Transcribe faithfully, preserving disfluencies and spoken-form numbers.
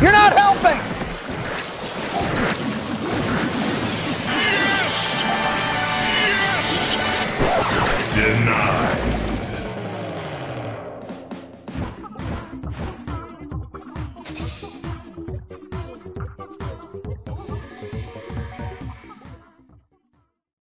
You're not helping! Yes! Yes! Denied.